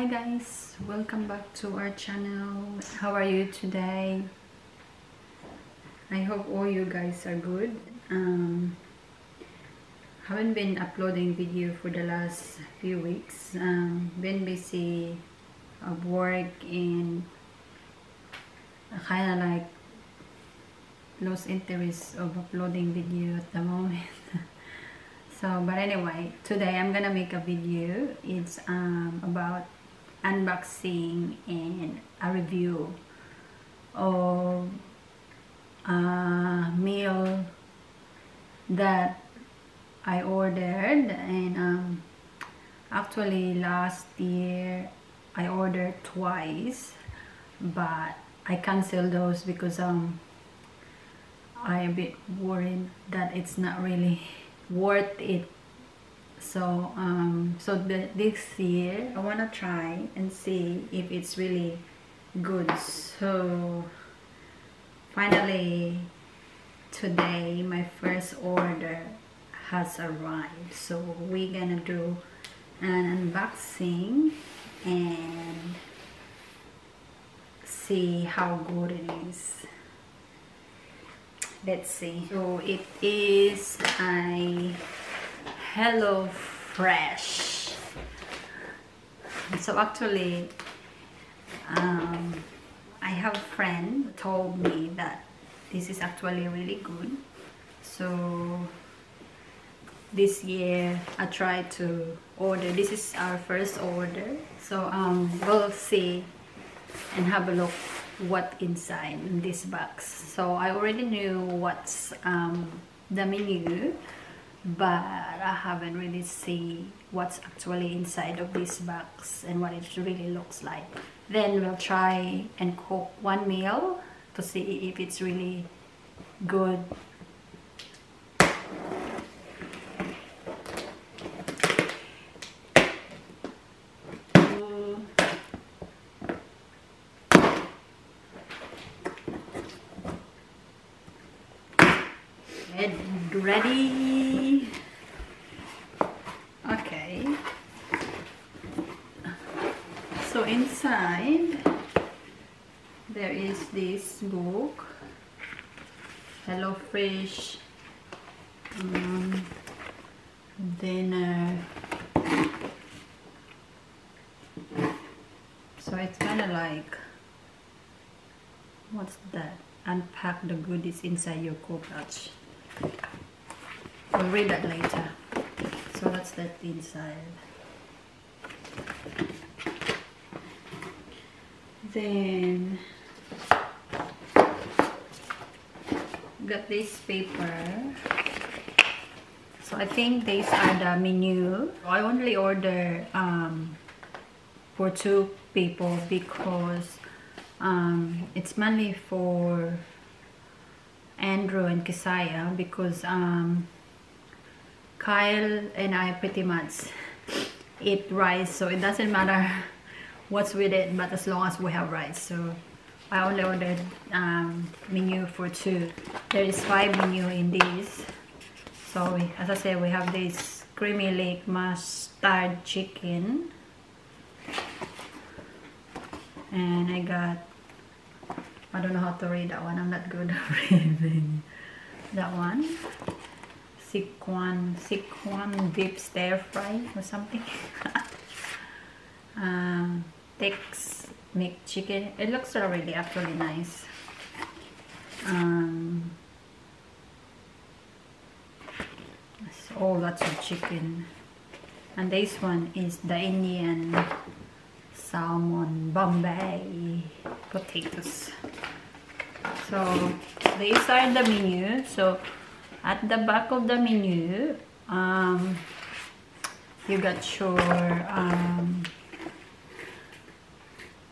Hi guys, welcome back to our channel. How are you today? I hope all you guys are good. Haven't been uploading video for the last few weeks. Been busy of work and kind of like lost interest of uploading video at the moment. So but anyway, today I'm gonna make a video. It's about unboxing and a review of a meal that I ordered. And actually last year I ordered twice, but I canceled those because I'm a bit worried that it's not really worth it. So this year I want to try and see if it's really good. So finally today my first order has arrived, so we're gonna do an unboxing and see how good it is. Let's see. So it is a HelloFresh. So actually I have a friend told me that this is actually really good. So this year I tried to order. This is our first order. So we'll see and have a look what inside in this box. So I already knew what's the menu, but I haven't really seen what's actually inside of this box and what it really looks like. Then we'll try and cook one meal to see if it's really good. Ready? Okay. So inside there is this book, HelloFresh dinner. So it's kind of like, what's that? Unpack the goodies inside your co-pouch. We'll read that later. So that's that inside. Then got this paper. So I think these are the menu. I only order for two people because it's mainly for Andrew and Kesaya, because Kyle and I pretty much eat rice, so it doesn't matter what's with it, but as long as we have rice. So I only ordered menu for two. There is 5 menu in this. So as I said, we have this creamy lake mustard chicken, and I got, I don't know how to read that one. I'm not good at reading that one. Sichuan deep stir fry or something. Tex-Mex chicken. It looks already actually nice. It's all lots of chicken. And this one is the Indian salmon Bombay potatoes. So these are the menu. So at the back of the menu, you got your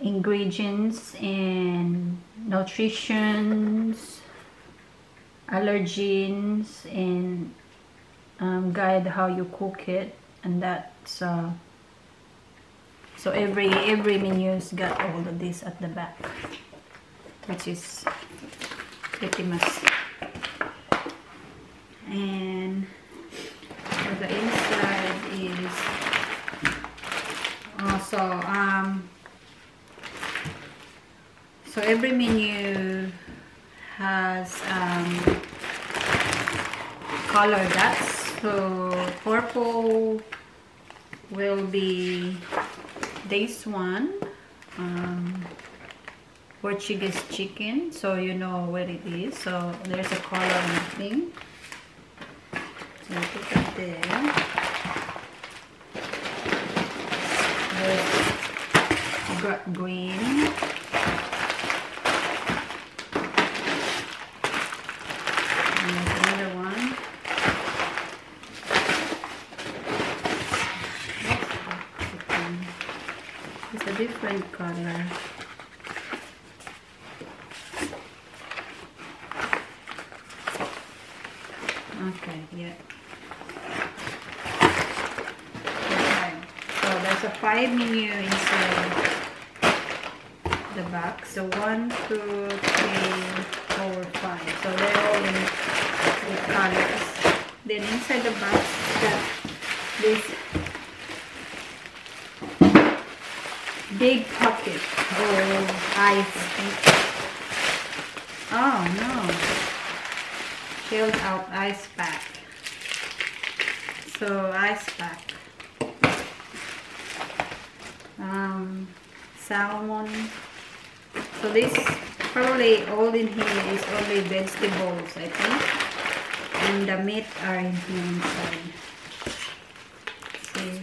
ingredients and nutritions, allergens, and guide how you cook it, and that's so every menu's got all of this at the back, which is pretty much. And the inside is So every menu has color dots. So purple will be this one, Portuguese chicken, so you know what it is. So there's a color on the thing. So I'll put it there. There's green. Different color. Okay, yeah. Okay. So there's a 5 menu inside the box. So 1, 2, 3, 4, 5. So they're all in with colors. Then inside the box got this big pocket of ice, I think. Oh no, chilled out ice pack. So ice pack, salmon. So this probably all in here is only vegetables, I think, and the meat are in here inside. See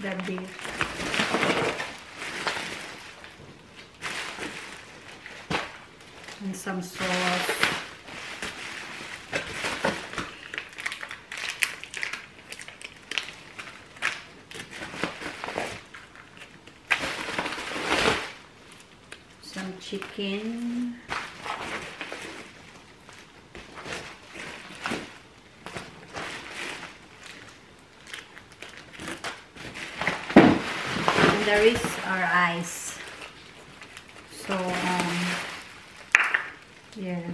the beef. And some sauce. Some chicken. And there is our ice. So yeah.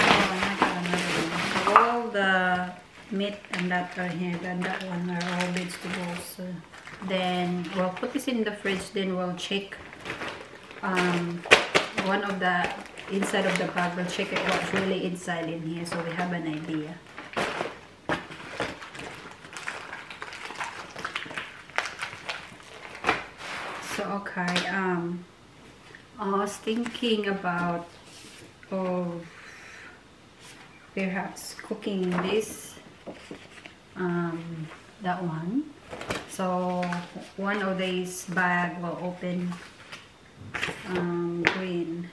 Oh, and I got another one. So all the meat and that are here, and that one are all vegetables. So then we'll put this in the fridge. Then we'll check one of the inside of the bag. We'll check it what's really inside in here, so we have an idea. Okay, I was thinking about perhaps cooking this, that one. So one of these bag will open green.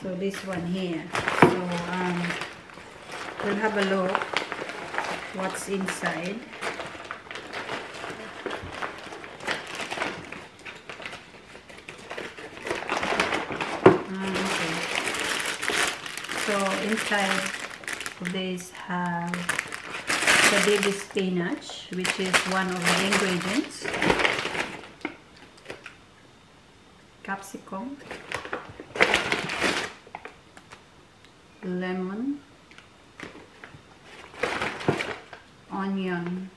So this one here. So we'll have a look what's inside. So inside of this have the baby spinach, which is one of the ingredients. Capsicum, lemon, onion,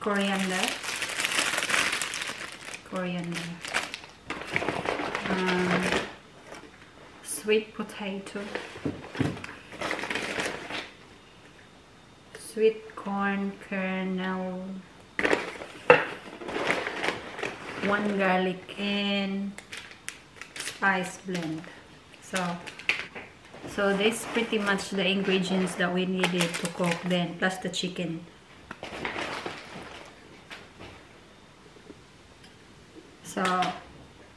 coriander. Sweet potato, sweet corn kernel, one garlic, and spice blend. So this pretty much the ingredients that we needed to cook, then plus the chicken. So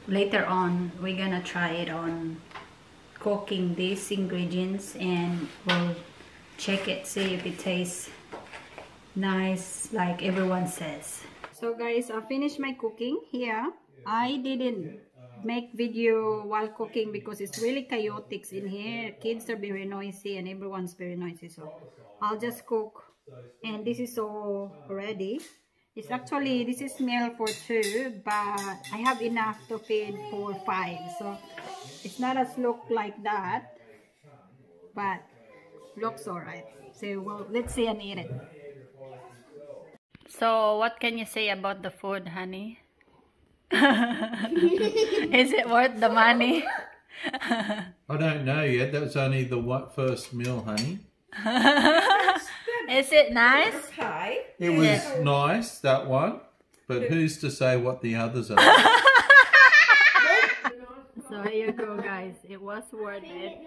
later on we're gonna try it on cooking these ingredients, and we'll check it, see if it tastes nice like everyone says. So guys, I finished my cooking here. I didn't make video while cooking because it's really chaotic in here. Kids are very noisy and everyone's very noisy, so I'll just cook. And this is all ready. It's actually, this is meal for 2, but I have enough to feed for 5. So It's not as look like that, but looks alright. So well, let's see and eat it. So what can you say about the food, honey? Is it worth the money? I don't know yet. That was only the first meal, honey. Is it nice? It was nice, that one. But who's to say what the others are? So here you go, guys. It was worth it.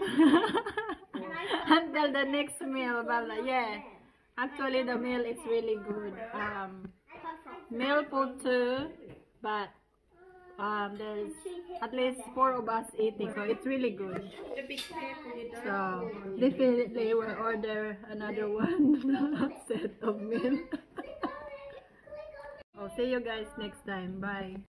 Until the next meal, Bella. Yeah. Actually, the meal is really good. Meal food too, but there's at least 4 of us eating, so it's really good. So definitely we'll order another one set of meal. I'll see you guys next time. Bye.